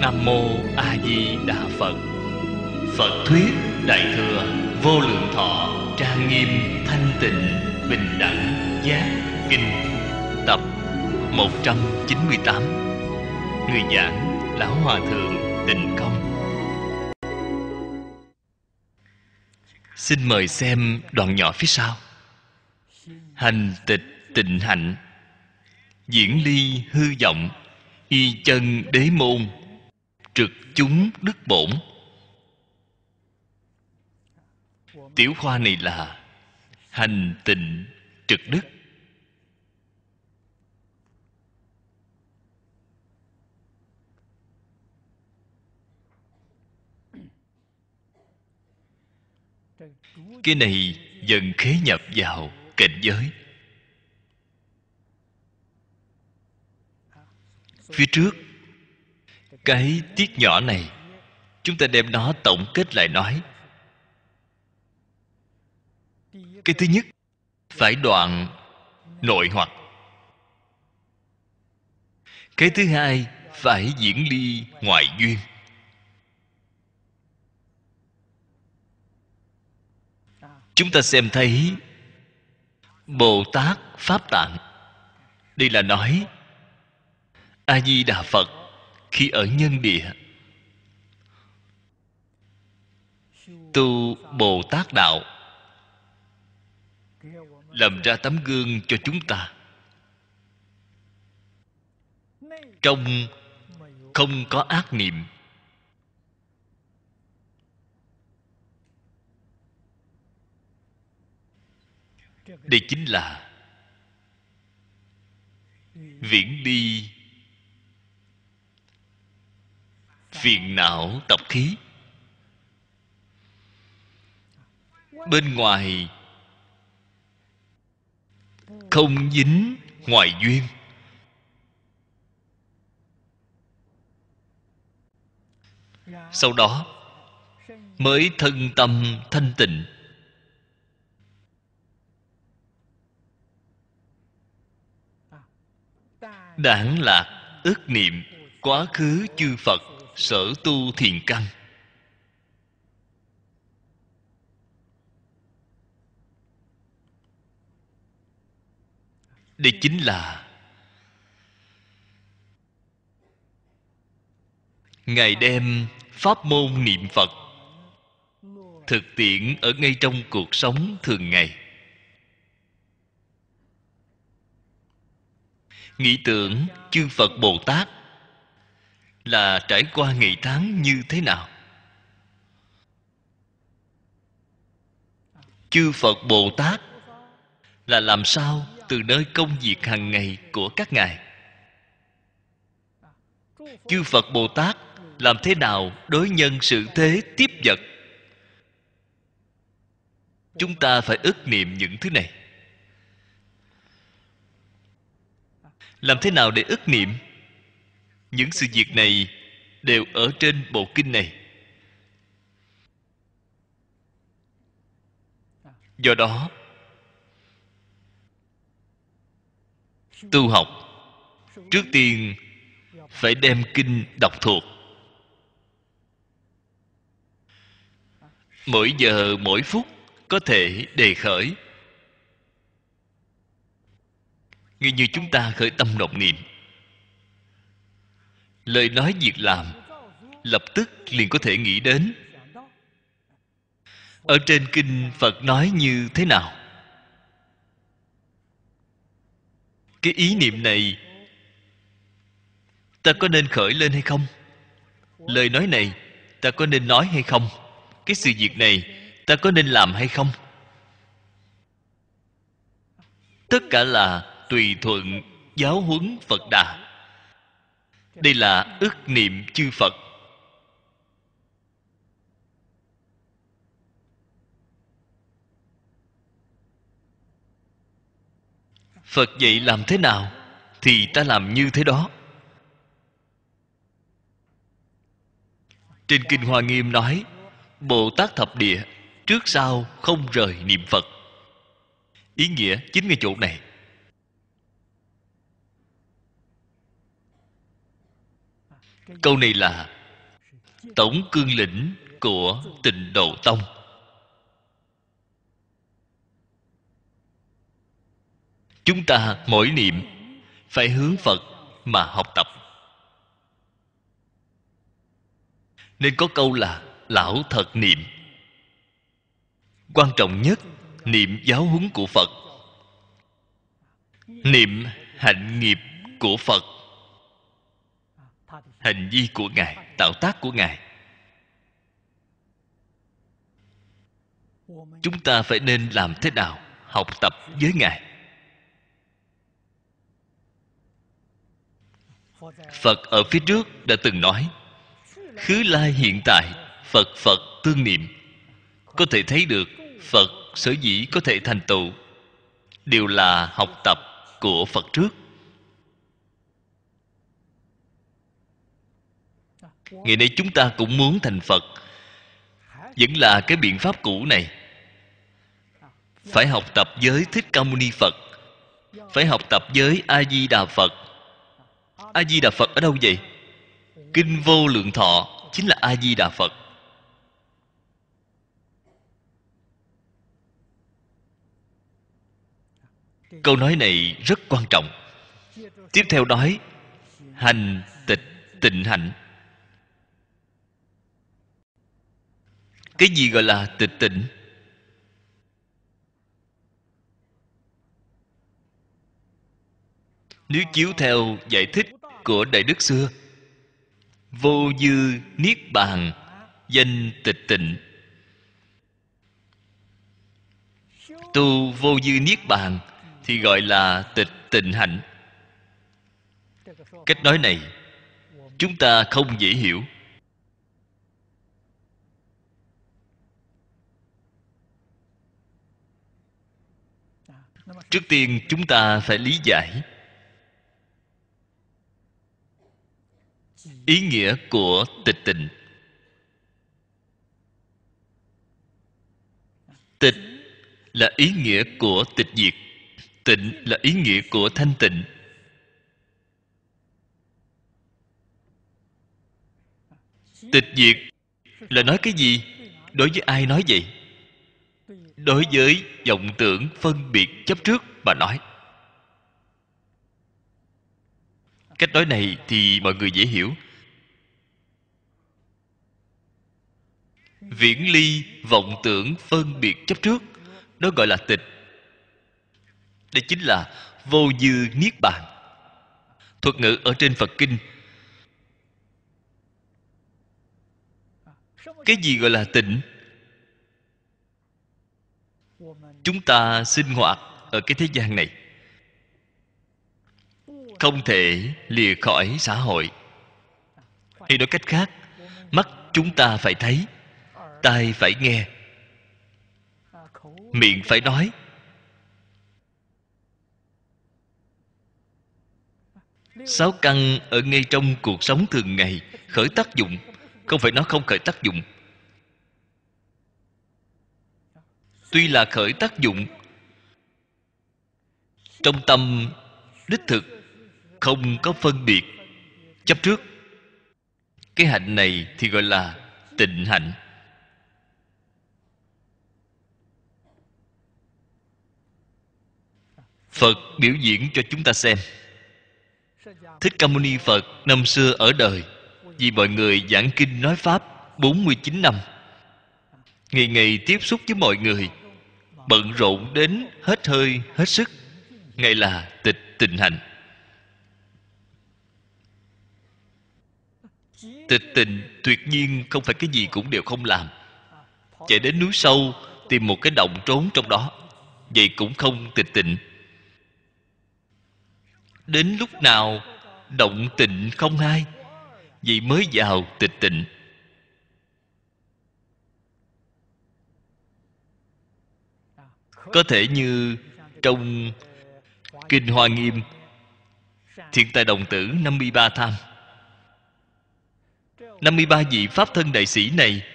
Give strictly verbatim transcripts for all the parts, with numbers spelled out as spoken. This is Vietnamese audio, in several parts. Nam Mô A Di Đà Phật. Phật thuyết Đại Thừa Vô Lượng Thọ Trang Nghiêm Thanh Tịnh Bình Đẳng Giác Kinh, tập một trăm chín mươi tám. Người giảng Lão Hòa Thượng Tịnh Không. Xin mời xem đoạn nhỏ phía sau. Hành tịch tịnh hạnh, diễn ly hư vọng, y chân đế môn, trực chúng đức bổn. Tiểu khoa này là hành tịnh trực đức. Cái này dần khế nhập vào cảnh giới. Phía trước, cái tiết nhỏ này, chúng ta đem nó tổng kết lại nói. Cái thứ nhất, phải đoạn nội hoặc. Cái thứ hai, phải diễn ly ngoại duyên. Chúng ta xem thấy Bồ Tát Pháp Tạng. Đây là nói A-di-đà Phật khi ở nhân địa tu Bồ Tát Đạo, làm ra tấm gương cho chúng ta. Trong không có ác niệm, đây chính là viễn ly phiền não tập khí. Bên ngoài không dính ngoại duyên, sau đó mới thân tâm thanh tịnh. Đãng lạc ức niệm quá khứ chư Phật sở tu thiền căn. Đây chính là Ngài đem pháp môn niệm Phật thực tiễn ở ngay trong cuộc sống thường ngày. Nghĩ tưởng chư Phật Bồ Tát là trải qua ngày tháng như thế nào? Chư Phật Bồ Tát là làm sao từ nơi công việc hàng ngày của các ngài? Chư Phật Bồ Tát làm thế nào đối nhân xử thế tiếp vật? Chúng ta phải ức niệm những thứ này. Làm thế nào để ức niệm? Những sự việc này đều ở trên bộ kinh này. Do đó, tu học trước tiên phải đem kinh đọc thuộc. Mỗi giờ mỗi phút có thể đề khởi. Ngay như chúng ta khởi tâm động niệm, lời nói việc làm lập tức liền có thể nghĩ đến ở trên kinh Phật nói như thế nào. Cái ý niệm này ta có nên khởi lên hay không? Lời nói này ta có nên nói hay không? Cái sự việc này ta có nên làm hay không? Tất cả là tùy thuận giáo huấn Phật Đà. Đây là ức niệm chư Phật. Phật dạy làm thế nào thì ta làm như thế đó. Trên Kinh Hoa Nghiêm nói Bồ Tát Thập Địa trước sau không rời niệm Phật. Ý nghĩa chính ngay chỗ này. Câu này là tổng cương lĩnh của Tịnh Độ Tông. Chúng ta mỗi niệm phải hướng Phật mà học tập. Nên có câu là lão thật niệm. Quan trọng nhất, niệm giáo huấn của Phật, niệm hạnh nghiệp của Phật, hành vi của Ngài, tạo tác của Ngài. Chúng ta phải nên làm thế nào học tập với Ngài? Phật ở phía trước đã từng nói, khứ lai hiện tại, Phật Phật tương niệm. Có thể thấy được Phật sở dĩ có thể thành tựu đều là học tập của Phật trước. Ngày nay chúng ta cũng muốn thành Phật, vẫn là cái biện pháp cũ này. Phải học tập với Thích Ca Mâu Ni Phật, phải học tập với A-di-đà Phật. A-di-đà Phật ở đâu vậy? Kinh Vô Lượng Thọ chính là A-di-đà Phật. Câu nói này rất quan trọng. Tiếp theo nói hành tịch tịnh hạnh. Cái gì gọi là tịch tịnh? Nếu chiếu theo giải thích của Đại Đức xưa, vô dư niết bàn danh tịch tịnh. Tu vô dư niết bàn thì gọi là tịch tịnh hạnh. Cách nói này chúng ta không dễ hiểu. Trước tiên chúng ta phải lý giải ý nghĩa của tịch tịnh. Tịch là ý nghĩa của tịch diệt, tịnh là ý nghĩa của thanh tịnh. Tịch diệt là nói cái gì? Đối với ai nói vậy? Đối với vọng tưởng phân biệt chấp trước mà nói. Cách nói này thì mọi người dễ hiểu. Viễn ly vọng tưởng phân biệt chấp trước, đó gọi là tịch. Đây chính là vô dư niết bàn. Thuật ngữ ở trên Phật Kinh. Cái gì gọi là tịnh? Chúng ta sinh hoạt ở cái thế gian này, không thể lìa khỏi xã hội. Hay nói cách khác, mắt chúng ta phải thấy, tai phải nghe, miệng phải nói. Sáu căn ở ngay trong cuộc sống thường ngày khởi tác dụng. Không phải nó không khởi tác dụng. Tuy là khởi tác dụng, trong tâm đích thực không có phân biệt chấp trước. Cái hạnh này thì gọi là tịnh hạnh. Phật biểu diễn cho chúng ta xem. Thích Ca Mâu Ni Phật năm xưa ở đời, vì mọi người giảng kinh nói pháp bốn mươi chín năm, ngày ngày tiếp xúc với mọi người, bận rộn đến hết hơi hết sức. Ngài là tịch tịnh hạnh. Tịch tịnh tuyệt nhiên không phải cái gì cũng đều không làm. Chạy đến núi sâu tìm một cái động trốn trong đó, vậy cũng không tịch tịnh. Đến lúc nào động tịnh không hai, vậy mới vào tịch tịnh. Có thể như trong Kinh Hoa Nghiêm, Thiện Tài Đồng Tử năm mươi ba tham, năm mươi ba vị Pháp Thân Đại Sĩ này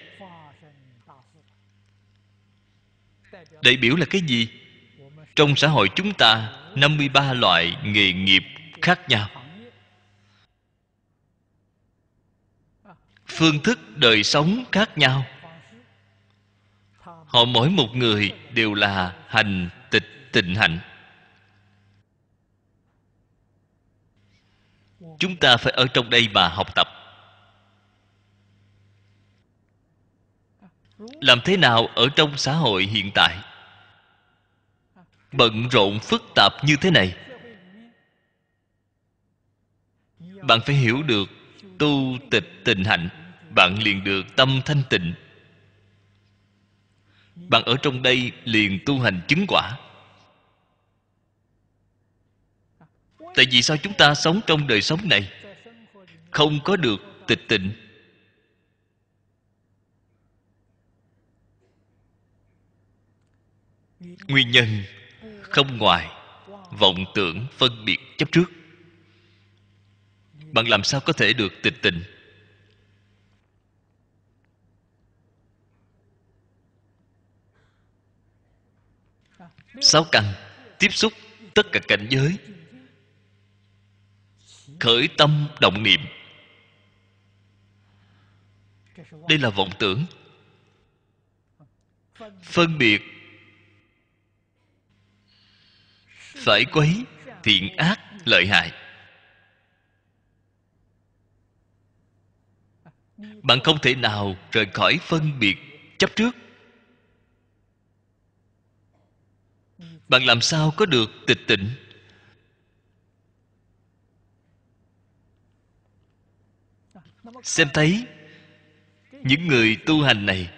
đại biểu là cái gì? Trong xã hội chúng ta, năm mươi ba loại nghề nghiệp khác nhau. phương thức đời sống khác nhau. Họ mỗi một người đều là hành tịch tịnh hạnh. Chúng ta phải ở trong đây mà học tập. Làm thế nào ở trong xã hội hiện tại bận rộn phức tạp như thế này, bạn phải hiểu được tu tịch tịnh hạnh, bạn liền được tâm thanh tịnh. Bạn ở trong đây liền tu hành chứng quả. Tại vì sao chúng ta sống trong đời sống này không có được tịch tịnh? Nguyên nhân không ngoài vọng tưởng phân biệt chấp trước. Bạn làm sao có thể được tịch tịnh? Sáu căn tiếp xúc tất cả cảnh giới, khởi tâm động niệm, đây là vọng tưởng. Phân biệt phải quấy thiện ác lợi hại. Bạn không thể nào rời khỏi phân biệt chấp trước. Bạn làm sao có được tịch tịnh? Xem thấy những người tu hành này,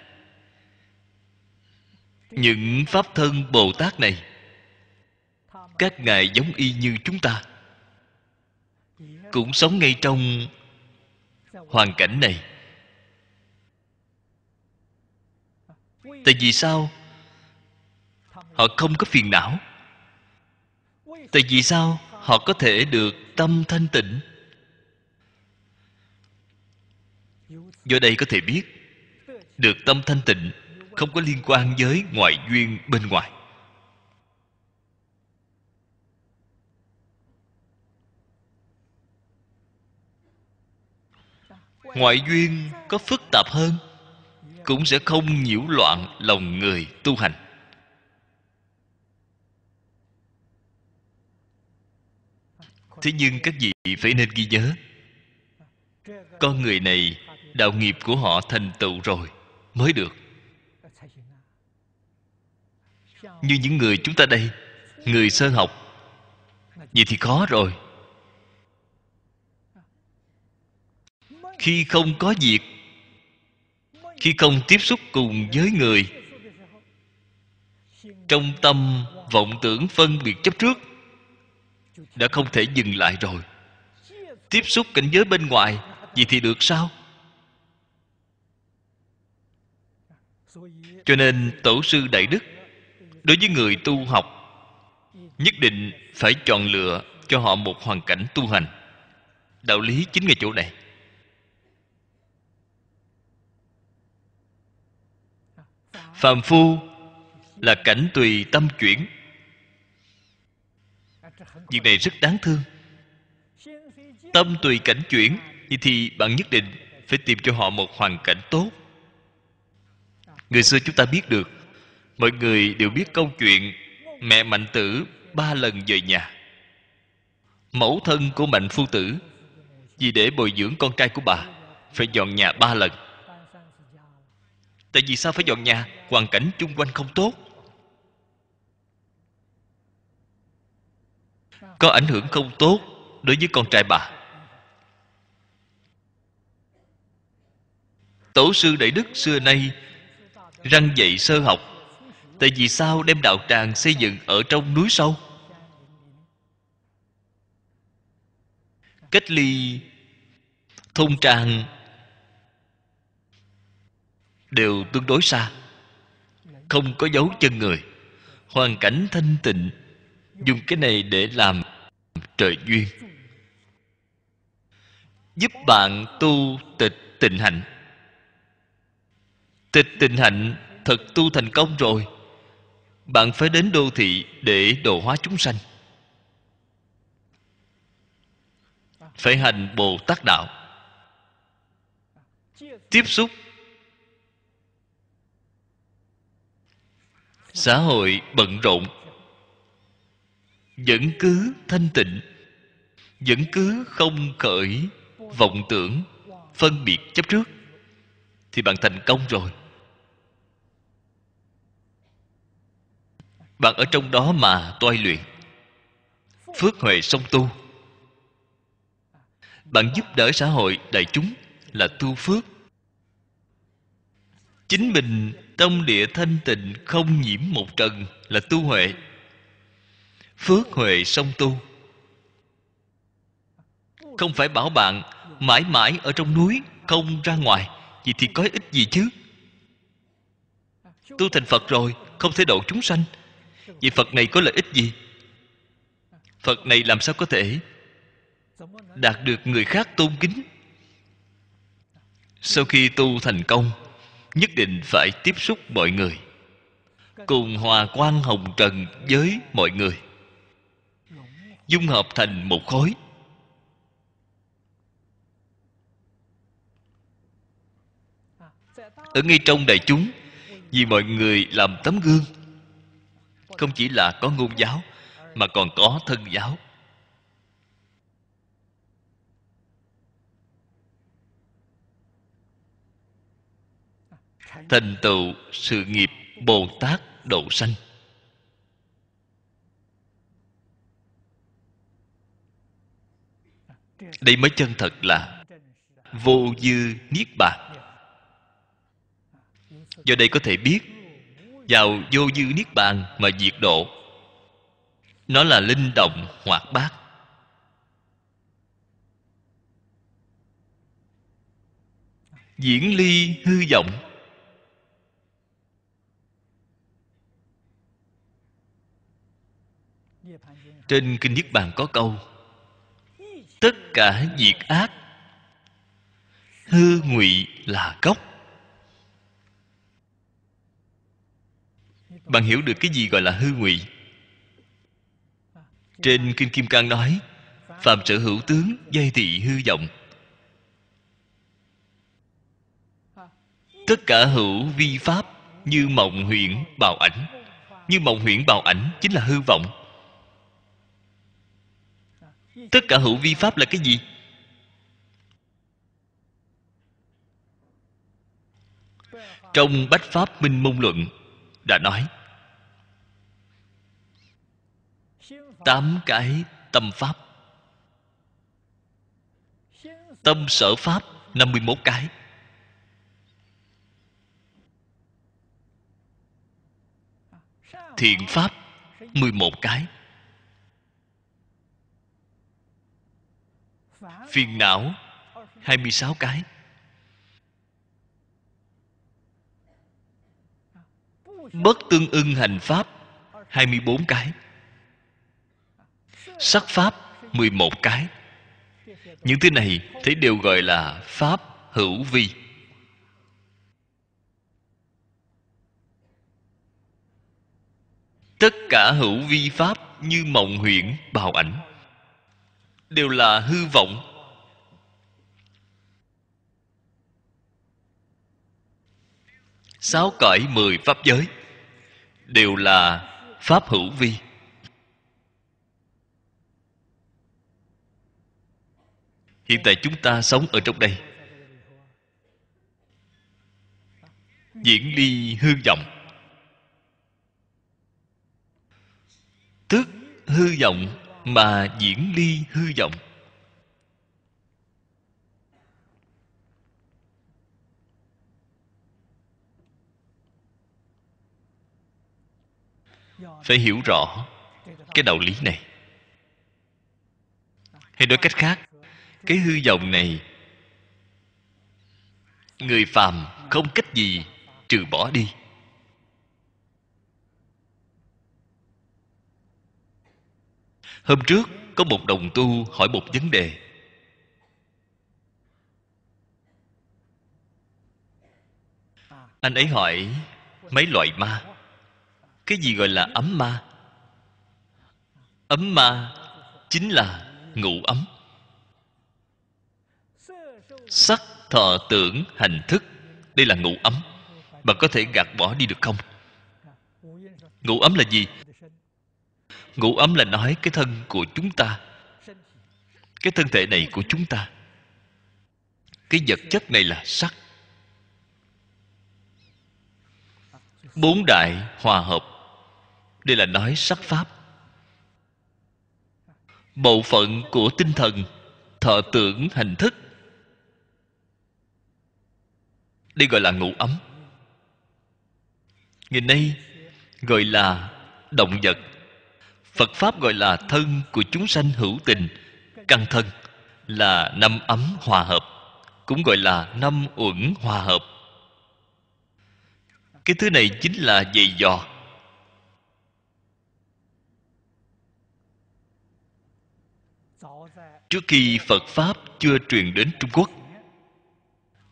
những Pháp thân Bồ Tát này, các ngài giống y như chúng ta, cũng sống ngay trong hoàn cảnh này. Tại vì sao họ không có phiền não? Tại vì sao họ có thể được tâm thanh tịnh? Do đây có thể biết, được tâm thanh tịnh không có liên quan với ngoại duyên bên ngoài. Ngoại duyên có phức tạp hơn cũng sẽ không nhiễu loạn lòng người tu hành. Thế nhưng các vị phải nên ghi nhớ, con người này đạo nghiệp của họ thành tựu rồi mới được. Như những người chúng ta đây, người sơ học, vậy thì khó rồi. Khi không có việc, khi không tiếp xúc cùng với người, trong tâm vọng tưởng phân biệt chấp trước đã không thể dừng lại rồi. Tiếp xúc cảnh giới bên ngoài, vậy thì được sao? Cho nên Tổ sư Đại Đức đối với người tu học nhất định phải chọn lựa cho họ một hoàn cảnh tu hành. Đạo lý chính là chỗ này. Phàm phu là cảnh tùy tâm chuyển. Việc này rất đáng thương. Tâm tùy cảnh chuyển, thì bạn nhất định phải tìm cho họ một hoàn cảnh tốt. Người xưa chúng ta biết được, mọi người đều biết câu chuyện mẹ Mạnh Tử ba lần về nhà. Mẫu thân của Mạnh Phu Tử vì để bồi dưỡng con trai của bà phải dọn nhà ba lần. Tại vì sao phải dọn nhà? Hoàn cảnh chung quanh không tốt, có ảnh hưởng không tốt đối với con trai bà. Tổ sư Đại Đức xưa nay răng dạy sơ học, tại vì sao đem đạo tràng xây dựng ở trong núi sâu, cách ly thôn tràng đều tương đối xa, không có dấu chân người, hoàn cảnh thanh tịnh. Dùng cái này để làm trời duyên, giúp bạn tu tịch tịnh hạnh. Tịch tịnh hạnh thật tu thành công rồi, bạn phải đến đô thị để độ hóa chúng sanh, phải hành Bồ Tát đạo. tiếp xúc xã hội bận rộn, vẫn cứ thanh tịnh, vẫn cứ không khởi vọng tưởng, phân biệt chấp trước, thì bạn thành công rồi. Bạn ở trong đó mà toai luyện, phước huệ song tu. Bạn giúp đỡ xã hội đại chúng là tu phước. Chính mình tâm địa thanh tịnh không nhiễm một trần là tu huệ. Phước huệ song tu. Không phải bảo bạn mãi mãi ở trong núi không ra ngoài, vậy thì có ích gì chứ? Tu thành Phật rồi không thể độ chúng sanh, vậy Phật này có lợi ích gì? Phật này làm sao có thể đạt được người khác tôn kính? Sau khi tu thành công, nhất định phải tiếp xúc mọi người, cùng hòa quang hồng trần với mọi người, dung hợp thành một khối. Ở ngay trong đại chúng, vì mọi người làm tấm gương, không chỉ là có ngôn giáo mà còn có thân giáo. Thành tựu sự nghiệp Bồ Tát độ sanh. Đây mới chân thật là vô dư niết bàn. Do đây có thể biết, vào vô dư niết bàn mà diệt độ, nó là linh động hoạt bát. Diễn ly hư vọng, trên Kinh Niết Bàn có câu: tất cả diệt ác, hư ngụy là gốc. Bạn hiểu được cái gì gọi là hư ngụy? Trên Kinh Kim Cang nói: phàm sở hữu tướng, giai thị hư vọng. Tất cả hữu vi pháp như mộng huyễn bào ảnh. Như mộng huyễn bào ảnh chính là hư vọng. Tất cả hữu vi pháp là cái gì? Trong Bách Pháp Minh Môn Luận đã nói tám cái tâm pháp. Tâm sở pháp năm mươi mốt cái. Thiện pháp mười một cái. Phiền não hai mươi sáu cái. Bất tương ưng hành pháp hai mươi bốn cái. Sắc pháp mười một cái. Những thứ này thấy đều gọi là pháp hữu vi. Tất cả hữu vi pháp như mộng huyễn bào ảnh đều là hư vọng. Sáu cõi mười pháp giới đều là pháp hữu vi. Hiện tại chúng ta sống ở trong đây, diễn ly hư vọng. Tức hư vọng mà diễn ly hư vọng. Phải hiểu rõ cái đạo lý này. Hay nói cách khác, cái hư vọng này người phàm không cách gì trừ bỏ đi. Hôm trước có một đồng tu hỏi một vấn đề: anh ấy hỏi mấy loại ma, cái gì gọi là ấm ma? Ấm ma chính là ngủ ấm. Sắc, thọ, tưởng, hành, thức, đây là ngũ ấm. Bạn có thể gạt bỏ đi được không? Ngũ ấm là gì? Ngũ ấm là nói cái thân của chúng ta, cái thân thể này của chúng ta. Cái vật chất này là sắc. Bốn đại hòa hợp, đây là nói sắc pháp. Bộ phận của tinh thần, thọ tưởng hành thức, đây gọi là ngũ ấm. Ngày nay gọi là động vật. Phật Pháp gọi là thân của chúng sanh hữu tình. Căn thân là năm ấm hòa hợp, cũng gọi là năm uẩn hòa hợp. Cái thứ này chính là dày dò. Trước khi Phật Pháp chưa truyền đến Trung Quốc,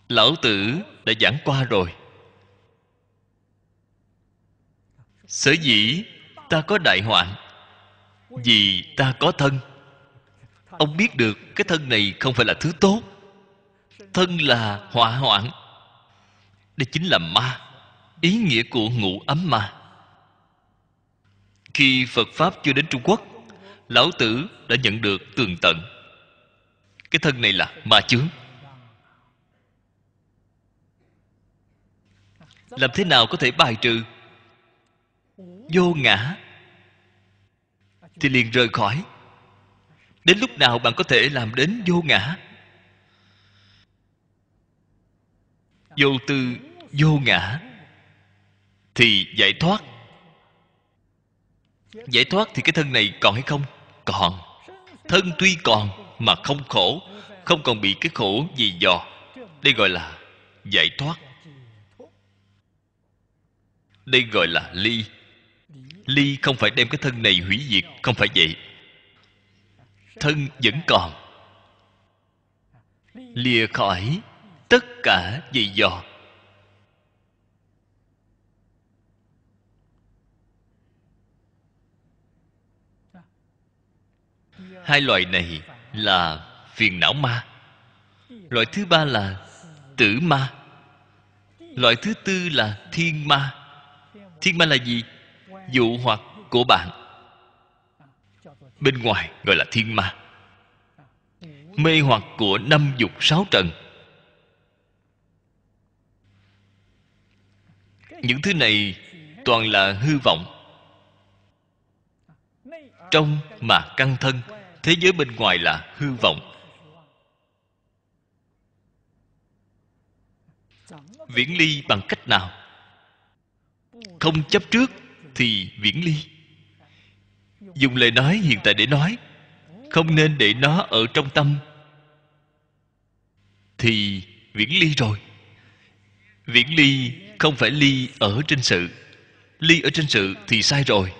Lão Tử đã giảng qua rồi. Sở dĩ ta có đại hoạn vì ta có thân. Ông biết được cái thân này không phải là thứ tốt. Thân là họa hoạn. Đây chính là ma, ý nghĩa của ngũ ấm ma. Khi Phật Pháp chưa đến Trung Quốc, Lão Tử đã nhận được tường tận. Cái thân này là ma chướng. Làm thế nào có thể bài trừ? Vô ngã thì liền rời khỏi. Đến lúc nào bạn có thể làm đến vô ngã? Vô tư vô ngã thì giải thoát. Giải thoát thì cái thân này còn hay không? Còn. Thân tuy còn mà không khổ, không còn bị cái khổ gì dò. Đây gọi là giải thoát. Đây gọi là ly. Ly không phải đem cái thân này hủy diệt, không phải vậy. Thân vẫn còn. Lìa khỏi tất cả dày dò. Hai loại này là phiền não ma. Loại thứ ba là tử ma. Loại thứ tư là thiên ma. Thiên ma là gì? Dụ hoặc của bạn. Bên ngoài gọi là thiên ma. Mê hoặc của năm dục sáu trần. Những thứ này toàn là hư vọng. Trong mà căng thân, thế giới bên ngoài là hư vọng. Viễn ly bằng cách nào? Không chấp trước thì viễn ly. Dùng lời nói hiện tại để nói, không nên để nó ở trong tâm thì viễn ly rồi. Viễn ly không phải ly ở trên sự. Ly ở trên sự thì sai rồi.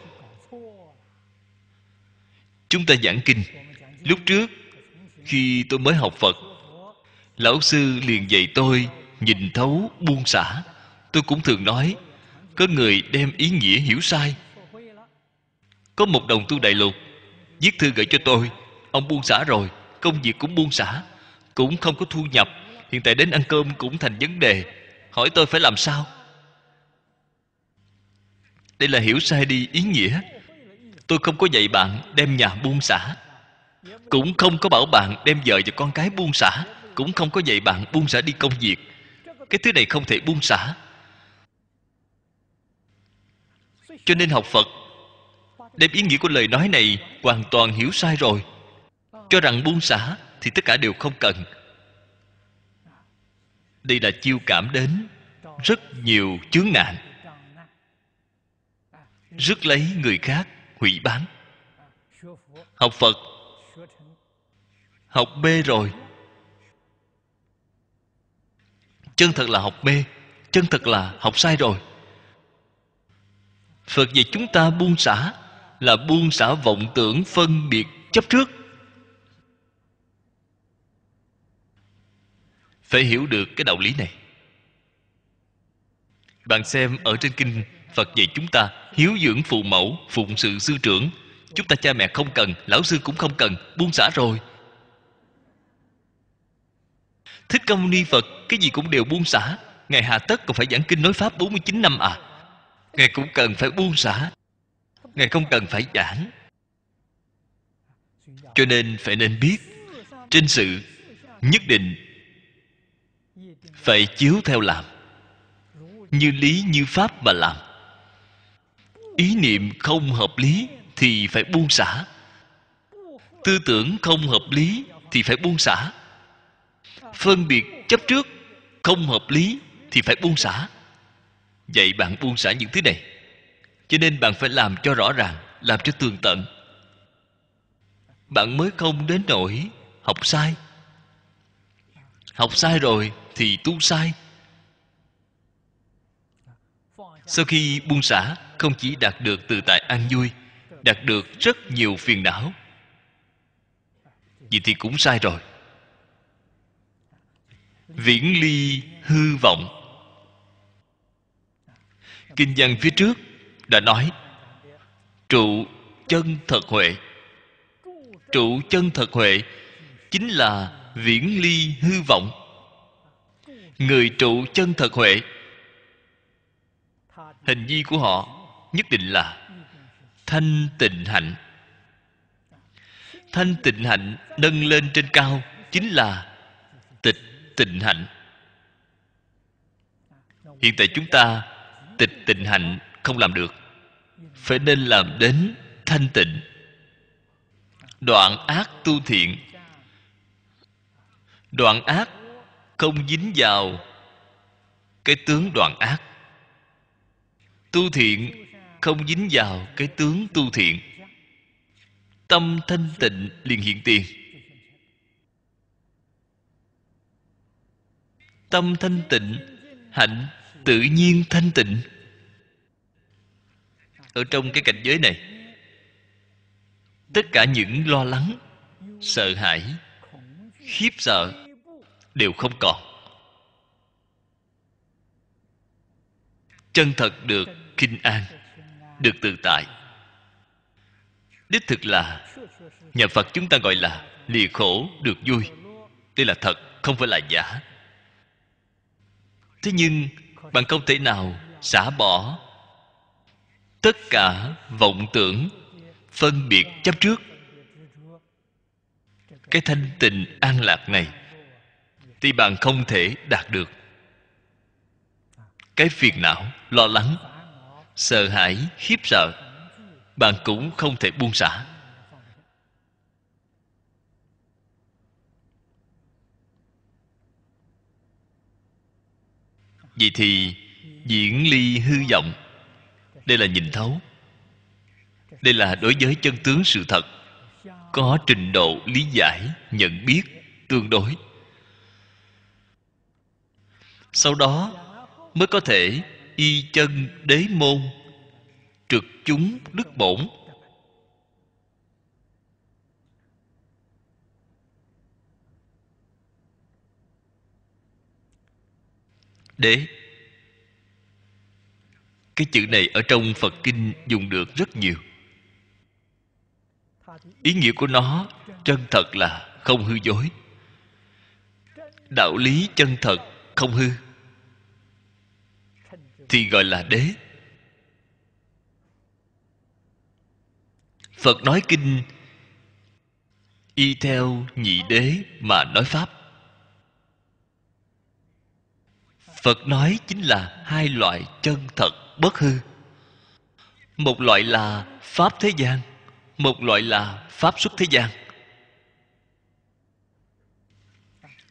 Chúng ta giảng kinh, lúc trước khi tôi mới học Phật, Lão Sư liền dạy tôi nhìn thấu buông xả. Tôi cũng thường nói, có người đem ý nghĩa hiểu sai. Có một đồng tu đại lục viết thư gửi cho tôi, ông buông xả rồi, công việc cũng buông xả, cũng không có thu nhập, hiện tại đến ăn cơm cũng thành vấn đề, hỏi tôi phải làm sao. Đây là hiểu sai đi ý nghĩa. Tôi không có dạy bạn đem nhà buông xả, cũng không có bảo bạn đem vợ và con cái buông xả, cũng không có dạy bạn buông xả đi công việc. Cái thứ này không thể buông xả. Cho nên học Phật đem ý nghĩa của lời nói này hoàn toàn hiểu sai rồi, cho rằng buông xả thì tất cả đều không cần. Đây là chiêu cảm đến rất nhiều chướng nạn, rước lấy người khác hủy bán. Học Phật học mê rồi. Chân thật là học mê, chân thật là học sai rồi. Phật dạy chúng ta buông xả là buông xả vọng tưởng phân biệt chấp trước. Phải hiểu được cái đạo lý này. Bạn xem ở trên kinh, Phật dạy chúng ta hiếu dưỡng phụ mẫu, phụng sự sư trưởng. Chúng ta cha mẹ không cần, Lão Sư cũng không cần, buông xả rồi. Thích Ca Mâu Ni Phật cái gì cũng đều buông xả. Ngài hà tất còn phải giảng kinh nói pháp bốn mươi chín năm à? Ngài cũng cần phải buông xả, Ngài không cần phải giảng. Cho nên phải nên biết, trên sự nhất định phải chiếu theo làm, như lý như pháp mà làm. Ý niệm không hợp lý thì phải buông xả, tư tưởng không hợp lý thì phải buông xả, phân biệt chấp trước không hợp lý thì phải buông xả. Vậy bạn buông xả những thứ này. Cho nên bạn phải làm cho rõ ràng, làm cho tường tận, bạn mới không đến nỗi học sai. Học sai rồi thì tu sai. Sau khi buông xả, không chỉ đạt được tự tại an vui, đạt được rất nhiều phiền não. Vậy thì cũng sai rồi. Viễn ly hư vọng. Kinh văn phía trước đã nói trụ chân thật huệ. Trụ chân thật huệ chính là viễn ly hư vọng. Người trụ chân thật huệ, hành vi của họ nhất định là thanh tịnh hạnh. Thanh tịnh hạnh nâng lên trên cao chính là tịch tịnh hạnh. Hiện tại chúng ta tịch tịnh hạnh không làm được, phải nên làm đến thanh tịnh. Đoạn ác tu thiện. Đoạn ác không dính vào cái tướng đoạn ác, tu thiện không dính vào cái tướng tu thiện. Tâm thanh tịnh liền hiện tiền. Tâm thanh tịnh, hạnh tự nhiên thanh tịnh. Ở trong cái cảnh giới này, tất cả những lo lắng, sợ hãi, khiếp sợ đều không còn. Chân thật được khinh an, được tự tại. Đích thực là nhà Phật chúng ta gọi là lìa khổ được vui. Đây là thật, không phải là giả. Thế nhưng bạn không thể nào xả bỏ tất cả vọng tưởng, phân biệt chấp trước. Cái thanh tịnh an lạc này thì bạn không thể đạt được. Cái phiền não, lo lắng, sợ hãi, khiếp sợ, bạn cũng không thể buông xả. Vậy thì diễn ly hư vọng, đây là nhìn thấu. Đây là đối với chân tướng sự thật có trình độ lý giải, nhận biết tương đối. Sau đó mới có thể y chân đế môn, trực chúng đức bổn. Đế, cái chữ này ở trong Phật kinh dùng được rất nhiều. Ý nghĩa của nó chân thật là không hư dối. Đạo lý chân thật không hư thì gọi là đế. Phật nói kinh y theo nhị đế mà nói pháp. Phật nói chính là hai loại chân thật bất hư. Một loại là pháp thế gian, một loại là pháp xuất thế gian.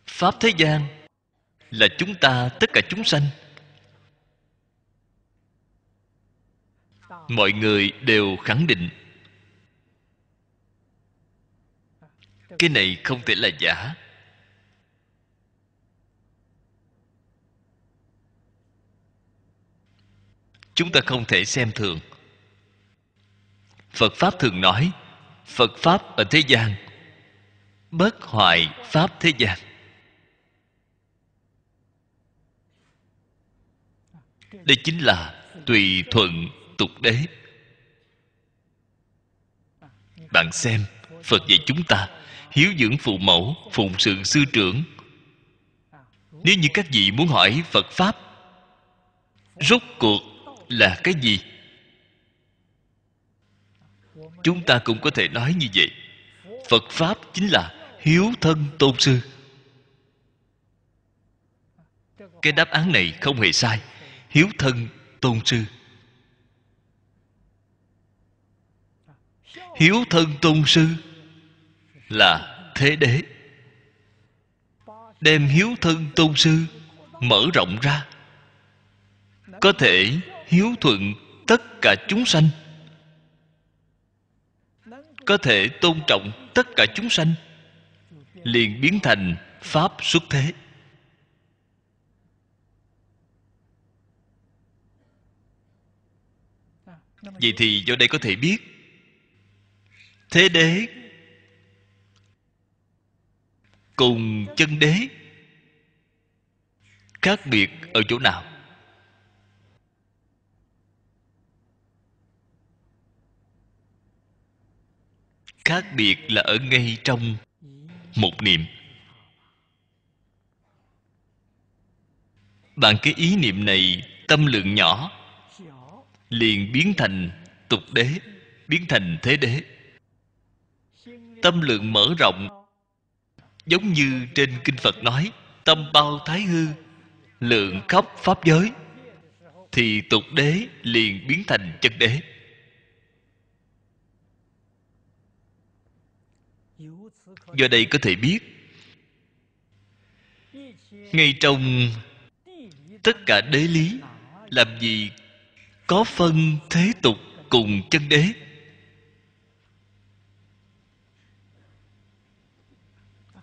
Pháp thế gian là chúng ta, tất cả chúng sanh, mọi người đều khẳng định cái này không thể là giả. Chúng ta không thể xem thường. Phật Pháp thường nói Phật Pháp ở thế gian bất hoại Pháp thế gian. Đây chính là tùy thuận tục đế. Bạn xem, Phật dạy chúng ta hiếu dưỡng phụ mẫu, phụng sự sư trưởng, Nếu như các vị muốn hỏi Phật Pháp rốt cuộc là cái gì, chúng ta cũng có thể nói như vậy. Phật Pháp chính là hiếu thân tôn sư. Cái đáp án này không hề sai. Hiếu thân tôn sư. Hiếu thân tôn sư là thế đế. Đem hiếu thân tôn sư mở rộng ra, có thể hiếu thuận tất cả chúng sanh, có thể tôn trọng tất cả chúng sanh, liền biến thành Pháp xuất thế. Vậy thì do đây có thể biết thế đế cùng chân đế khác biệt ở chỗ nào. Khác biệt là ở ngay trong một niệm. Bạn cái ý niệm này tâm lượng nhỏ, liền biến thành tục đế, biến thành thế đế. Tâm lượng mở rộng, giống như trên Kinh Phật nói, tâm bao thái hư, lượng khắp pháp giới, thì tục đế liền biến thành chân đế. Do đây có thể biết, ngay trong tất cả đế lý, làm gì có phân thế tục cùng chân đế.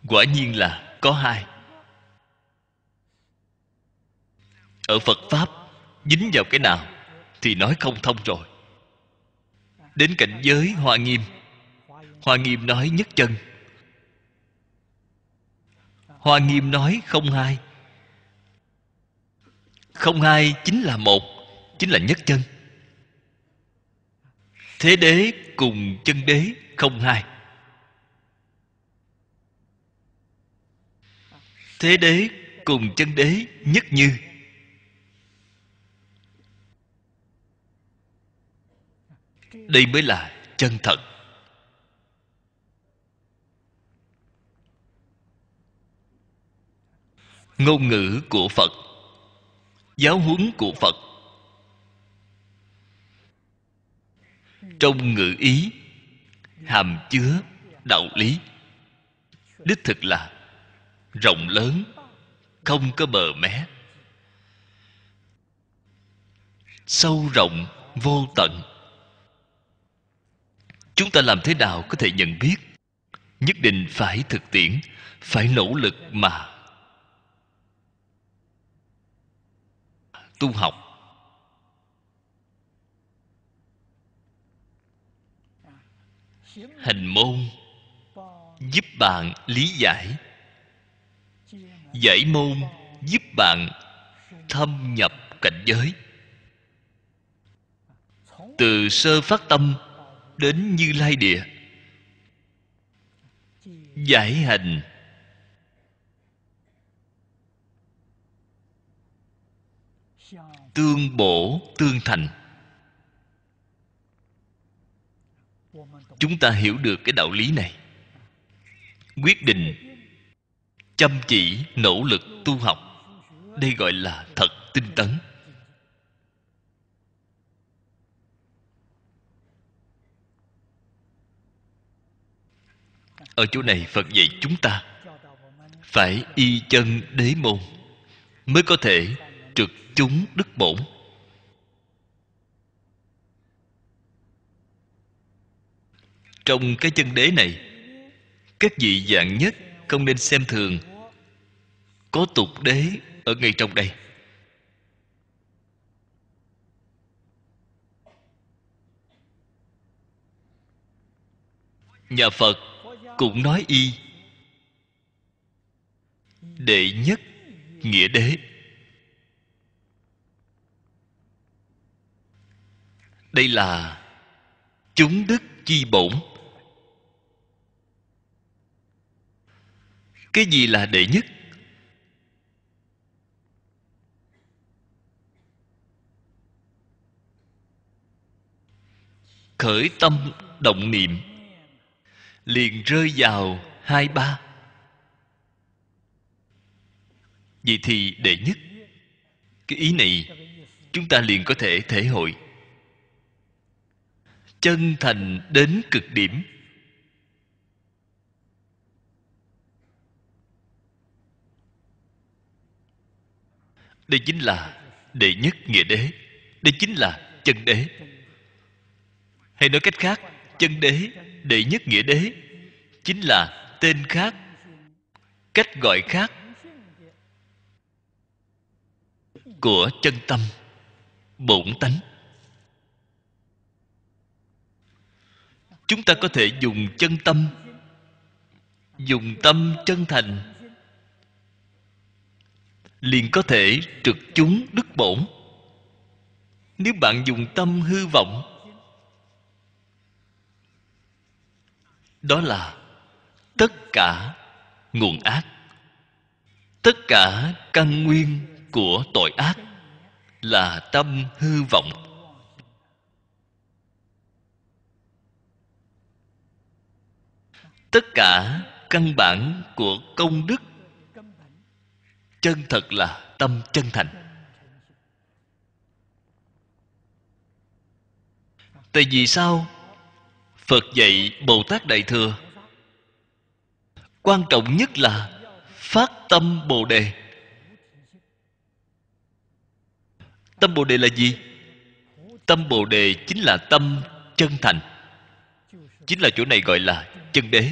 Quả nhiên là có hai. Ở Phật Pháp dính vào cái nào thì nói không thông rồi. Đến cảnh giới Hoa Nghiêm, Hoa Nghiêm nói nhất chân, Hoa Nghiêm nói không hai. Không hai chính là một, chính là nhất chân. Thế đế cùng chân đế không hai. Thế đế cùng chân đế nhất như. Đây mới là chân thật. Ngôn ngữ của Phật, giáo huấn của Phật, trong ngữ ý hàm chứa đạo lý, đích thực là rộng lớn, không có bờ mé, sâu rộng vô tận. Chúng ta làm thế nào có thể nhận biết? Nhất định phải thực tiễn, phải nỗ lực mà tu học. Hành môn giúp bạn lý giải, giải môn giúp bạn thâm nhập cảnh giới. Từ sơ phát tâm đến Như Lai địa, giải hành tương bổ tương thành. Chúng ta hiểu được cái đạo lý này, quyết định chăm chỉ nỗ lực tu học, đây gọi là thật tinh tấn. Ở chỗ này Phật dạy chúng ta phải y chân đế môn, mới có thể trực chúng đức bổn. Trong cái chân đế này, các vị dạng nhất không nên xem thường. Có tục đế ở ngay trong đây. Nhà Phật cũng nói y đệ nhất nghĩa đế. Đây là chúng đức chi bổn. Cái gì là đệ nhất? khởi tâm động niệm liền rơi vào hai ba. Vậy thì đệ nhất, cái ý này chúng ta liền có thể thể hội. Chân thành đến cực điểm, đây chính là đệ nhất nghĩa đế, đây chính là chân đế. Hay nói cách khác, chân đế, đệ nhất nghĩa đế chính là tên khác, cách gọi khác của chân tâm bổn tánh. Chúng ta có thể dùng chân tâm, dùng tâm chân thành, liền có thể trực chúng đức bổn. Nếu bạn dùng tâm hư vọng, đó là tất cả nguồn ác, tất cả căn nguyên của tội ác là tâm hư vọng. Tất cả căn bản của công đức chân thật là tâm chân thành. Tại vì sao Phật dạy Bồ Tát Đại Thừa? Quan trọng nhất là phát tâm Bồ Đề. Tâm Bồ Đề là gì? Tâm Bồ Đề chính là tâm chân thành. Chính là chỗ này gọi là chân đế.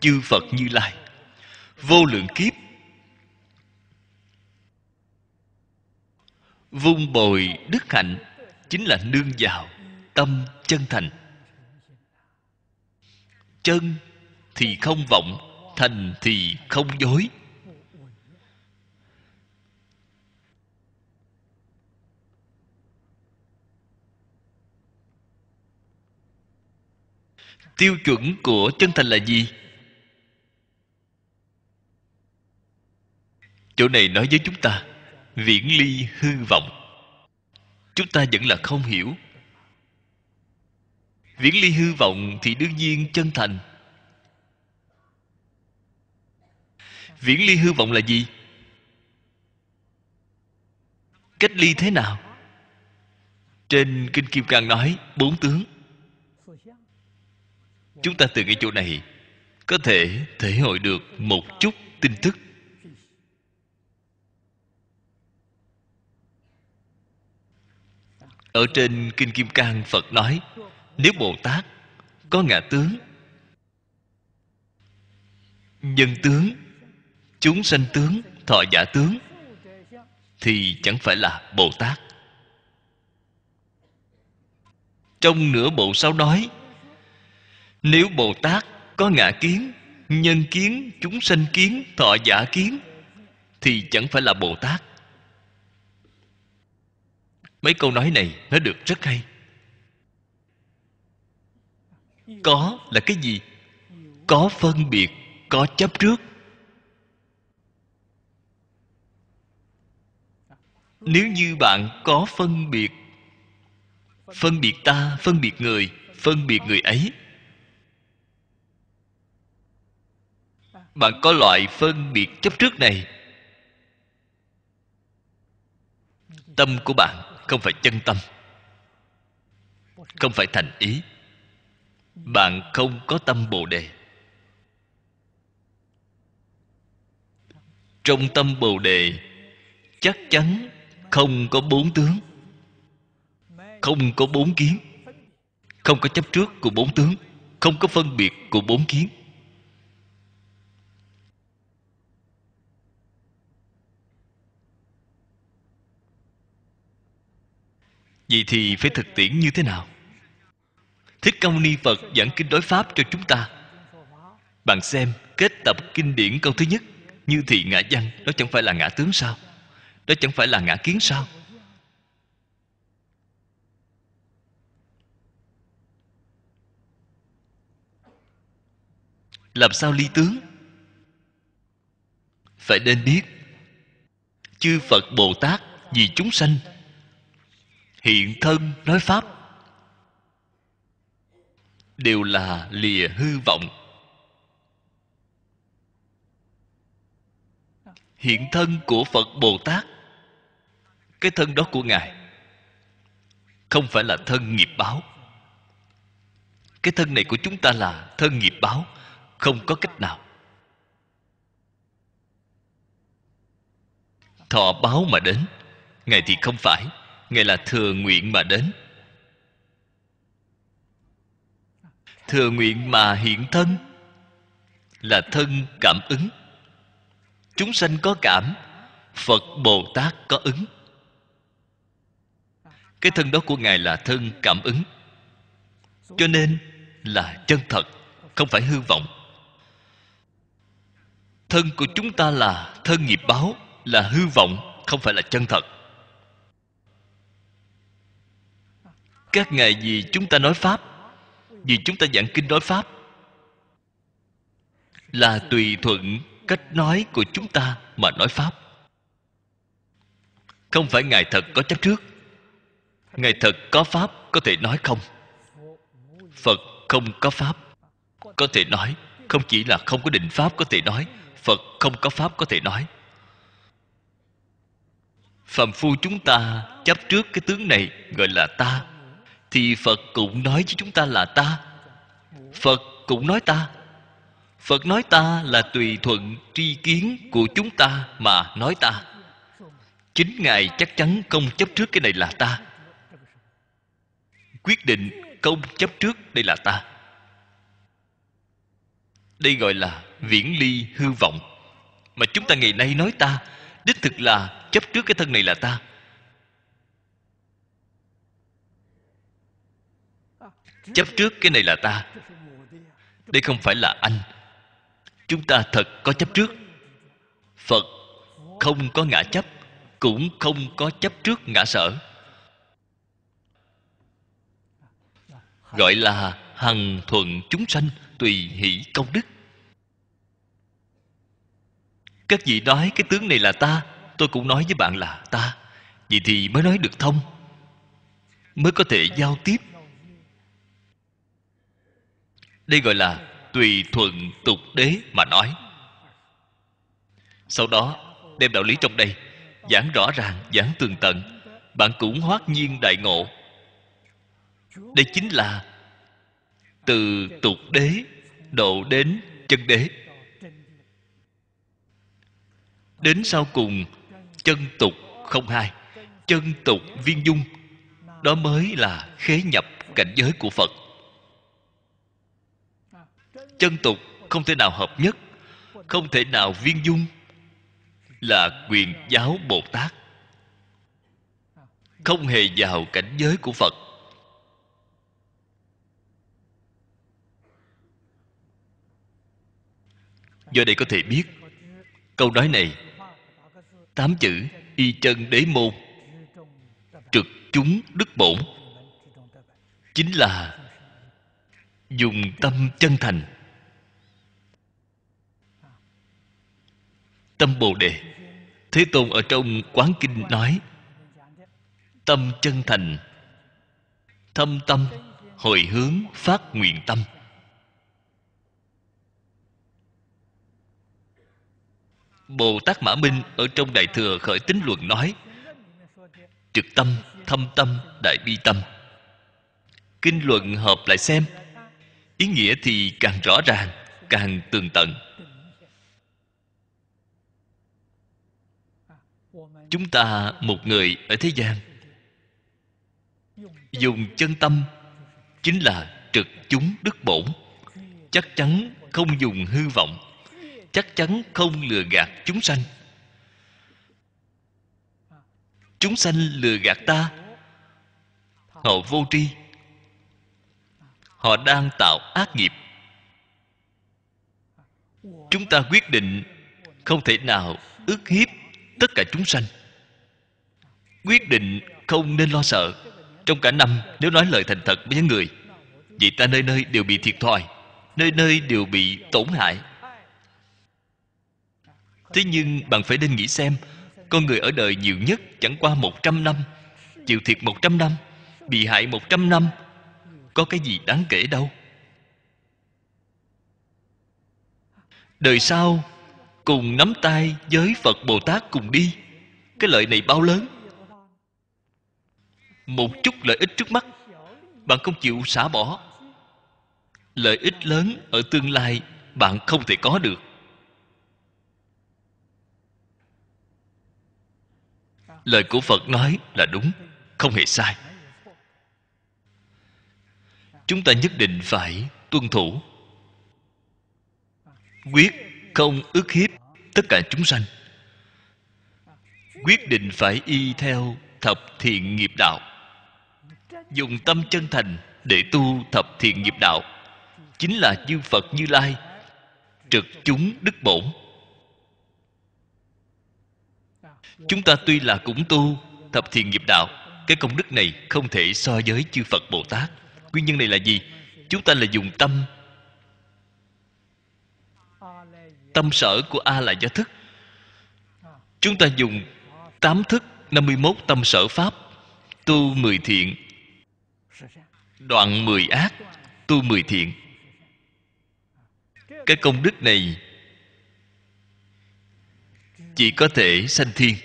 Chư Phật Như Lai vô lượng kiếp vun bồi đức hạnh, chính là nương vào tâm chân thành. Chân thì không vọng, thành thì không dối. Tiêu chuẩn của chân thành là gì? Chỗ này nói với chúng ta viễn ly hư vọng. Chúng ta vẫn là không hiểu. Viễn ly hư vọng thì đương nhiên chân thành. Viễn ly hư vọng là gì? Cách ly thế nào? Trên Kinh Kim Cang nói bốn tướng. Chúng ta từ cái chỗ này có thể thể hội được một chút tin tức. Ở trên Kinh Kim Cang Phật nói, nếu Bồ Tát có ngã tướng, nhân tướng, chúng sanh tướng, thọ giả tướng, thì chẳng phải là Bồ Tát. Trong nửa bộ sau nói, nếu Bồ Tát có ngã kiến, nhân kiến, chúng sanh kiến, thọ giả kiến, thì chẳng phải là Bồ Tát. Mấy câu nói này nó được rất hay. Có là cái gì? Có phân biệt, có chấp trước. Nếu như bạn có phân biệt, phân biệt ta, phân biệt người, phân biệt người ấy, bạn có loại phân biệt chấp trước này, tâm của bạn không phải chân tâm, không phải thành ý. Bạn không có tâm Bồ Đề. Trong tâm Bồ Đề chắc chắn không có bốn tướng, không có bốn kiến, không có chấp trước của bốn tướng, không có phân biệt của bốn kiến. Vậy thì phải thực tiễn như thế nào? Thích Ca Mâu Ni Phật giảng kinh đối Pháp cho chúng ta. Bạn xem kết tập kinh điển câu thứ nhất, như thị ngã văn, đó chẳng phải là ngã tướng sao? Đó chẳng phải là ngã kiến sao? Làm sao ly tướng? Phải nên biết chư Phật Bồ Tát vì chúng sanh hiện thân nói pháp đều là lìa hư vọng. Hiện thân của Phật Bồ Tát, cái thân đó của Ngài không phải là thân nghiệp báo. Cái thân này của chúng ta là thân nghiệp báo, không có cách nào. Thọ báo mà đến, Ngài thì không phải. Ngài là thừa nguyện mà đến. Thừa nguyện mà hiện thân là thân cảm ứng. Chúng sanh có cảm, Phật Bồ Tát có ứng. Cái thân đó của Ngài là thân cảm ứng, cho nên là chân thật, không phải hư vọng. Thân của chúng ta là thân nghiệp báo, là hư vọng, không phải là chân thật. Các ngài vì chúng ta nói pháp, vì chúng ta giảng kinh nói pháp, là tùy thuận cách nói của chúng ta mà nói pháp. Không phải ngài thật có chấp trước. Ngài thật có pháp có thể nói không. Phật không có pháp có thể nói. Không chỉ là không có định pháp có thể nói, Phật không có pháp có thể nói. Phàm phu chúng ta chấp trước cái tướng này gọi là ta, thì Phật cũng nói với chúng ta là ta. Phật cũng nói ta. Phật nói ta là tùy thuận tri kiến của chúng ta mà nói ta. Chính Ngài chắc chắn không chấp trước cái này là ta. Quyết định không chấp trước đây là ta. Đây gọi là viễn ly hư vọng. Mà chúng ta ngày nay nói ta, đích thực là chấp trước cái thân này là ta. Chấp trước cái này là ta. Đây không phải là anh. Chúng ta thật có chấp trước. Phật không có ngã chấp, cũng không có chấp trước ngã sở. Gọi là hằng thuận chúng sanh, tùy hỷ công đức. Các vị nói cái tướng này là ta, tôi cũng nói với bạn là ta. Vậy thì mới nói được thông, mới có thể giao tiếp. Đây gọi là tùy thuận tục đế mà nói. Sau đó đem đạo lý trong đây giảng rõ ràng, giảng tường tận, bạn cũng hoát nhiên đại ngộ. Đây chính là từ tục đế độ đến chân đế. Đến sau cùng chân tục không hai, chân tục viên dung. Đó mới là khế nhập cảnh giới của Phật. Chân tục không thể nào hợp nhất, không thể nào viên dung, là quyền giáo Bồ Tát, không hề vào cảnh giới của Phật. Do đây có thể biết câu nói này tám chữ y chân đế môn trực chúng đức bổn chính là dùng tâm chân thành, tâm Bồ Đề. Thế Tôn ở trong Quán Kinh nói tâm chân thành, thâm tâm hồi hướng phát nguyện tâm. Bồ Tát Mã Minh ở trong Đại Thừa Khởi Tín Luận nói trực tâm, thâm tâm, đại bi tâm. Kinh luận hợp lại xem, ý nghĩa thì càng rõ ràng, càng tường tận. Chúng ta một người ở thế gian dùng chân tâm chính là trực chúng đức bổn, chắc chắn không dùng hư vọng, chắc chắn không lừa gạt chúng sanh. Chúng sanh lừa gạt ta, họ vô tri, họ đang tạo ác nghiệp. Chúng ta quyết định không thể nào ức hiếp tất cả chúng sanh. Quyết định không nên lo sợ. Trong cả năm nếu nói lời thành thật với người, vậy ta nơi nơi đều bị thiệt thòi, nơi nơi đều bị tổn hại. Thế nhưng bạn phải nên nghĩ xem, Con người ở đời nhiều nhất chẳng qua một trăm năm, chịu thiệt một trăm năm, bị hại một trăm năm, có cái gì đáng kể đâu. Đời sau cùng nắm tay với Phật Bồ Tát cùng đi, cái lợi này bao lớn. Một chút lợi ích trước mắt bạn không chịu xả bỏ, lợi ích lớn ở tương lai bạn không thể có được. Lời của Phật nói là đúng, không hề sai. Chúng ta nhất định phải tuân thủ, quyết không ức hiếp tất cả chúng sanh, quyết định phải y theo thập thiện nghiệp đạo, dùng tâm chân thành để tu thập thiện nghiệp đạo, chính là chư Phật Như Lai trực chúng đức bổn. Chúng ta tuy là cũng tu thập thiện nghiệp đạo, cái công đức này không thể so với chư Phật Bồ Tát. Nguyên nhân này là gì? Chúng ta là dùng tâm, tâm sở của A Lại Gia Thức. Chúng ta dùng tám thức năm mươi mốt tâm sở pháp, tu mười thiện, đoạn mười ác, tu mười thiện. Cái công đức này chỉ có thể sanh thiên.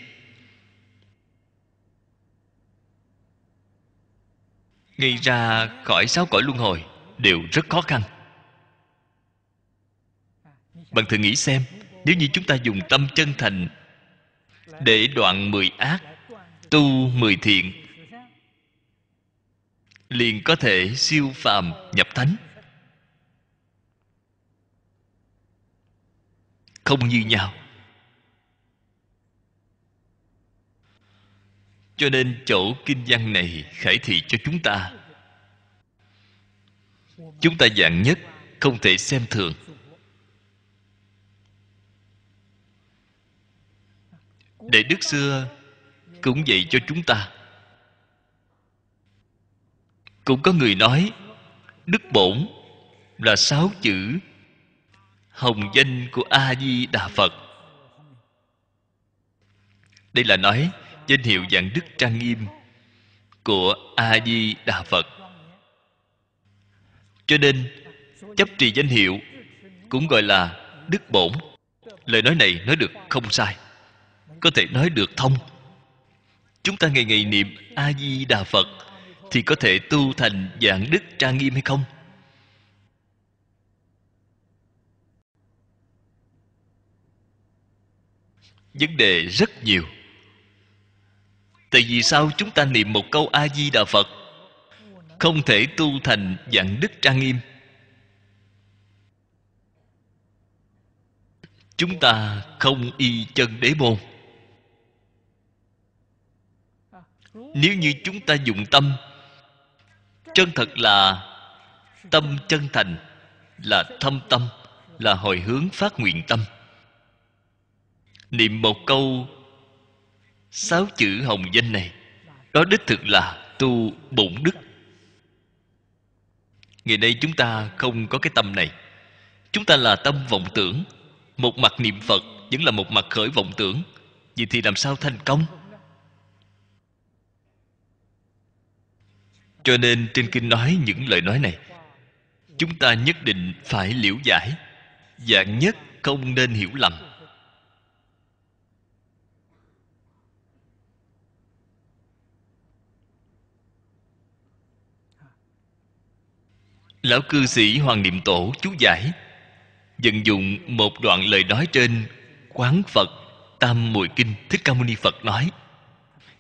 Ngay ra khỏi sáu cõi luân hồi đều rất khó khăn. Bạn thử nghĩ xem, nếu như chúng ta dùng tâm chân thành để đoạn mười ác, tu mười thiện, liền có thể siêu phàm nhập thánh. Không như nhau. Cho nên chỗ kinh văn này khải thị cho chúng ta, chúng ta dạng nhất không thể xem thường. Đệ đức xưa cũng dạy cho chúng ta. Cũng có người nói đức bổn là sáu chữ hồng danh của A Di Đà Phật. Đây là nói danh hiệu dạng đức trang nghiêm của A Di Đà Phật. Cho nên chấp trì danh hiệu cũng gọi là đức bổn. Lời nói này nói được không sai, có thể nói được thông. Chúng ta ngày ngày niệm A Di Đà Phật thì có thể tu thành dạng đức trang nghiêm hay không? Vấn đề rất nhiều. Tại vì sao chúng ta niệm một câu A Di Đà Phật không thể tu thành dạng đức trang nghiêm? Chúng ta không y chân đế môn. Nếu như chúng ta dùng tâm chân thật, là tâm chân thành, là thâm tâm, là hồi hướng phát nguyện tâm, niệm một câu sáu chữ hồng danh này, đó đích thực là tu bổn đức. Ngày nay chúng ta không có cái tâm này. Chúng ta là tâm vọng tưởng. Một mặt niệm Phật vẫn là một mặt khởi vọng tưởng. Vậy thì làm sao thành công? Cho nên trên kinh nói những lời nói này, chúng ta nhất định phải liễu giải. Dạng nhất không nên hiểu lầm. Lão cư sĩ Hoàng Niệm Tổ chú giải vận dụng một đoạn lời nói trên Quán Phật Tam Muội Kinh. Thích Ca Mâu Ni Phật nói: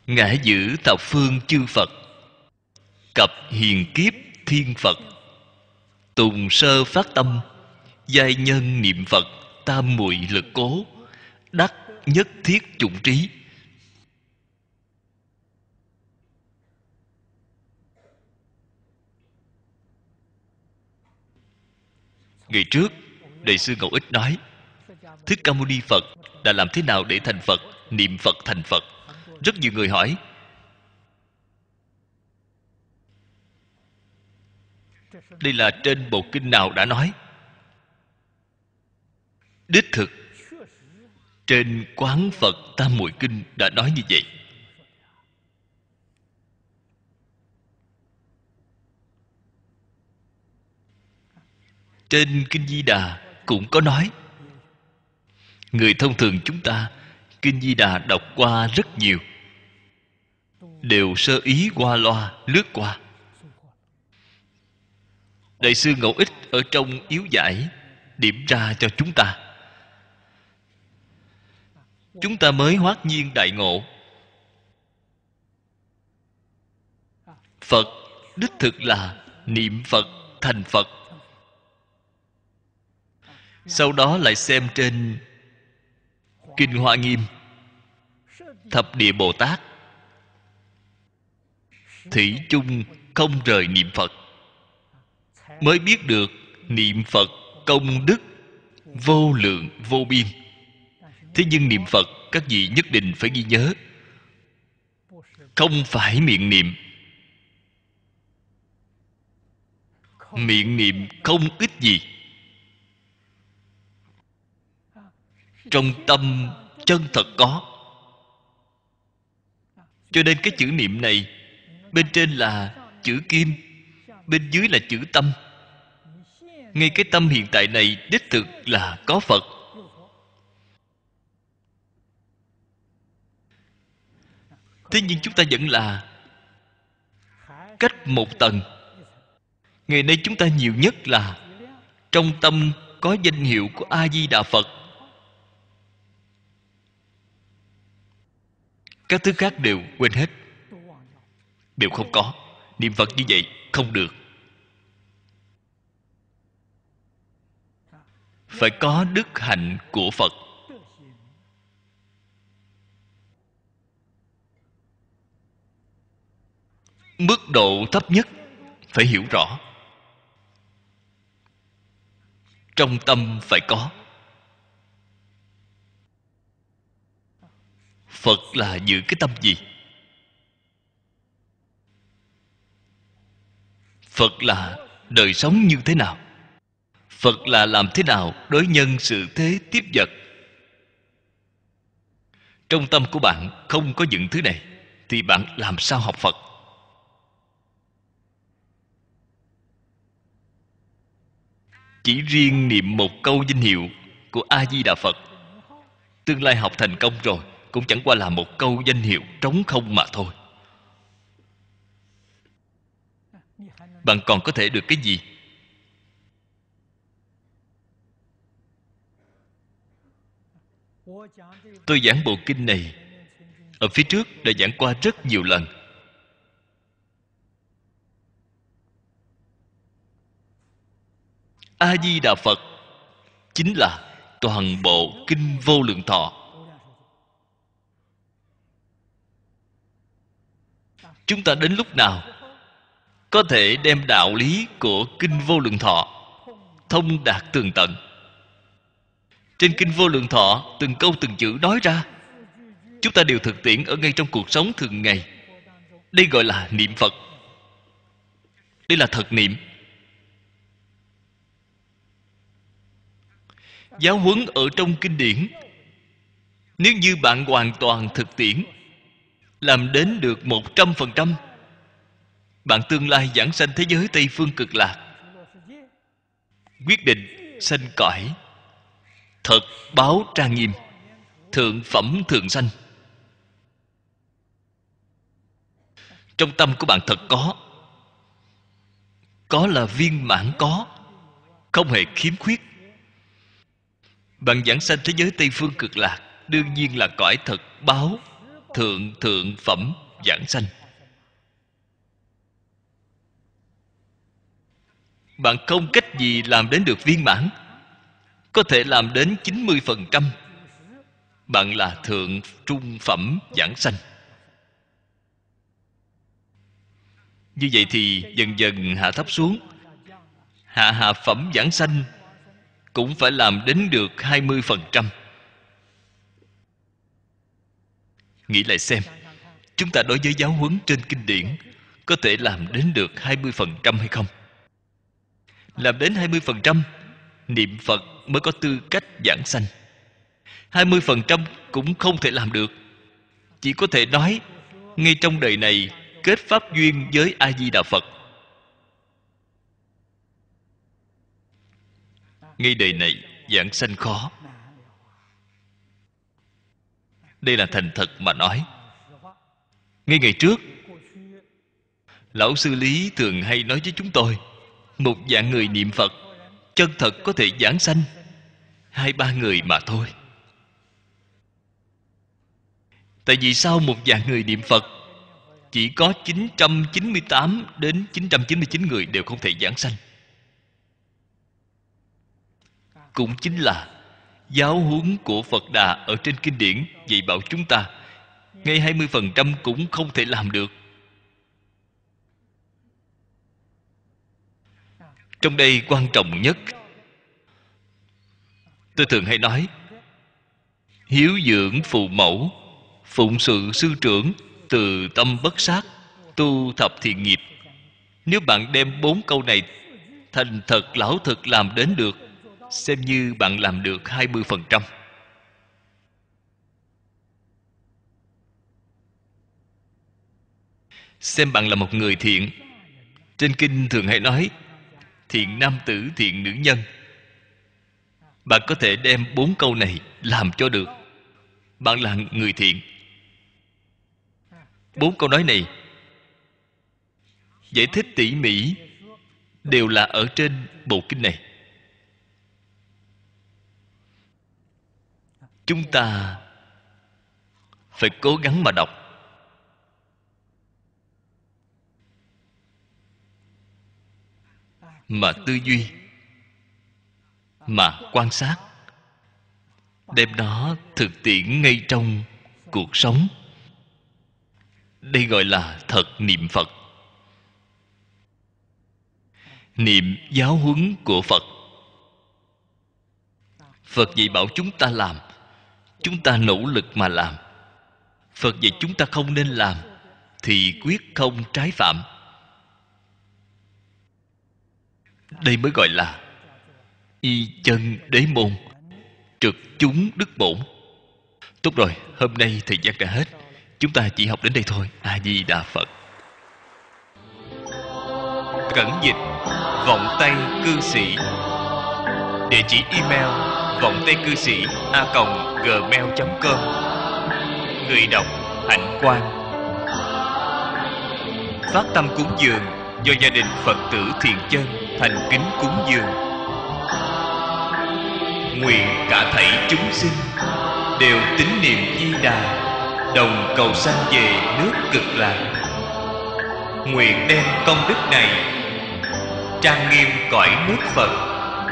ngã giữ thập phương chư Phật, cập hiền kiếp thiên Phật, tùng sơ phát tâm, giai nhân niệm Phật, tam muội lực cố, đắc nhất thiết chủng trí. Ngày trước Đại sư Ngẫu Ích nói Thích Ca Mâu Ni Phật đã làm thế nào để thành Phật, niệm Phật thành Phật. Rất nhiều người hỏi đây là trên bộ kinh nào đã nói. Đích thực Trên Quán Phật Tam Muội Kinh đã nói như vậy. Trên Kinh Di Đà cũng có nói. Người thông thường chúng ta, Kinh Di Đà đọc qua rất nhiều, đều sơ ý qua loa, lướt qua. Đại sư Ngẫu Ích ở trong yếu giải điểm ra cho chúng ta. Chúng ta mới hoát nhiên đại ngộ. Phật đích thực là niệm Phật, thành Phật. Sau đó lại xem trên Kinh Hoa Nghiêm, Thập Địa Bồ Tát thủy chung không rời niệm Phật, mới biết được niệm Phật công đức vô lượng vô biên. Thế nhưng niệm Phật các vị nhất định phải ghi nhớ, không phải miệng niệm. Miệng niệm không ít gì, trong tâm chân thật có. Cho nên cái chữ niệm này, bên trên là chữ kim, bên dưới là chữ tâm. Ngay cái tâm hiện tại này đích thực là có Phật. Thế nhưng chúng ta vẫn là cách một tầng. Ngày nay chúng ta nhiều nhất là trong tâm có danh hiệu của A Di Đà Phật, các thứ khác đều quên hết, đều không có. Niệm Phật như vậy không được, phải có đức hạnh của Phật. Mức độ thấp nhất phải hiểu rõ, trong tâm phải có. Phật là giữ cái tâm gì? Phật là đời sống như thế nào? Phật là làm thế nào đối nhân sự thế tiếp vật? Trong tâm của bạn không có những thứ này thì bạn làm sao học Phật? Chỉ riêng niệm một câu danh hiệu của A Di Đà Phật, tương lai học thành công rồi cũng chẳng qua là một câu danh hiệu trống không mà thôi. Bạn còn có thể được cái gì? Tôi giảng bộ kinh này ở phía trước đã giảng qua rất nhiều lần. A Di Đà Phật chính là toàn bộ Kinh Vô Lượng Thọ. Chúng ta đến lúc nào có thể đem đạo lý của Kinh Vô Lượng Thọ thông đạt tường tận? Trên Kinh Vô Lượng Thọ từng câu từng chữ nói ra, chúng ta đều thực tiễn ở ngay trong cuộc sống thường ngày. Đây gọi là niệm Phật. Đây là thật niệm. Giáo huấn ở trong kinh điển, nếu như bạn hoàn toàn thực tiễn, làm đến được một trăm phần trăm, bạn tương lai giảng sanh thế giới Tây Phương Cực Lạc, quyết định sanh cõi thật báo trang nghiêm, thượng phẩm thượng sanh. Trong tâm của bạn thật có. Có là viên mãn có, không hề khiếm khuyết. Bạn giảng sanh thế giới Tây Phương Cực Lạc, đương nhiên là cõi thật báo thượng thượng phẩm giảng sanh. Bạn không cách gì làm đến được viên mãn, có thể làm đến chín mươi phần trăm, bạn là thượng trung phẩm giảng sanh. Như vậy thì dần dần hạ thấp xuống. Hạ hạ phẩm giảng sanh cũng phải làm đến được hai mươi phần trăm. Nghĩ lại xem, chúng ta đối với giáo huấn trên kinh điển có thể làm đến được hai mươi phần trăm hay không? Làm đến hai mươi phần trăm, niệm Phật mới có tư cách giảng sanh. hai mươi phần trăm cũng không thể làm được. Chỉ có thể nói ngay trong đời này kết pháp duyên với A Di Đà Phật. Ngay đời này vãng sanh khó. Đây là thành thật mà nói. Ngay ngày trước, Lão Sư Lý thường hay nói với chúng tôi, một dạng người niệm Phật chân thật có thể giảng sanh hai ba người mà thôi. Tại vì sao một dạng người niệm Phật chỉ có chín trăm chín mươi tám đến chín trăm chín mươi chín người đều không thể giảng sanh? Cũng chính là giáo huấn của Phật Đà ở trên kinh điển dạy bảo chúng ta, ngay hai mươi phần trăm cũng không thể làm được. Trong đây quan trọng nhất, tôi thường hay nói, hiếu dưỡng phụ mẫu, phụng sự sư trưởng, từ tâm bất sát, tu thập thiện nghiệp. Nếu bạn đem bốn câu này thành thật lão thực làm đến được, xem như bạn làm được hai mươi phần trăm. Xem bạn là một người thiện. Trên kinh thường hay nói thiện nam tử, thiện nữ nhân. Bạn có thể đem bốn câu này làm cho được, bạn là người thiện. Bốn câu nói này giải thích tỉ mỉ, đều là ở trên bộ kinh này. Chúng ta phải cố gắng mà đọc. Mà tư duy, mà quan sát, đem nó thực tiễn ngay trong cuộc sống. Đây gọi là thật niệm Phật, niệm giáo huấn của Phật. Phật dạy bảo chúng ta làm, chúng ta nỗ lực mà làm. Phật dạy chúng ta không nên làm thì quyết không trái phạm. Đây mới gọi là y chân đế môn, trực chúng đức bổn. Tốt rồi, hôm nay thời gian đã hết, chúng ta chỉ học đến đây thôi. A Di Đà Phật. Cẩn dịch vọng tay cư sĩ. Địa chỉ email vọng tay cư sĩ a còng gmail chấm com. Người đọc Hạnh Quang. Phát tâm cúng dường do gia đình Phật tử Thiện Chân thành kính cúng dường. Nguyện cả thảy chúng sinh đều tín niệm Di Đà, đồng cầu sanh về nước Cực Lạc. Nguyện đem công đức này trang nghiêm cõi nước Phật,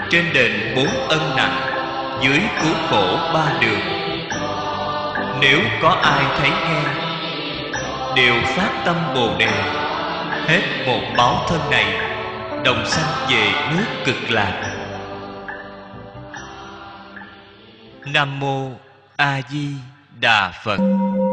trên đền bốn ân nặng, dưới cứu khổ ba đường. Nếu có ai thấy nghe đều phát tâm Bồ Đề, hết một báo thân này đồng sanh về nước Cực Lạc. Nam Mô A Di Đà Phật.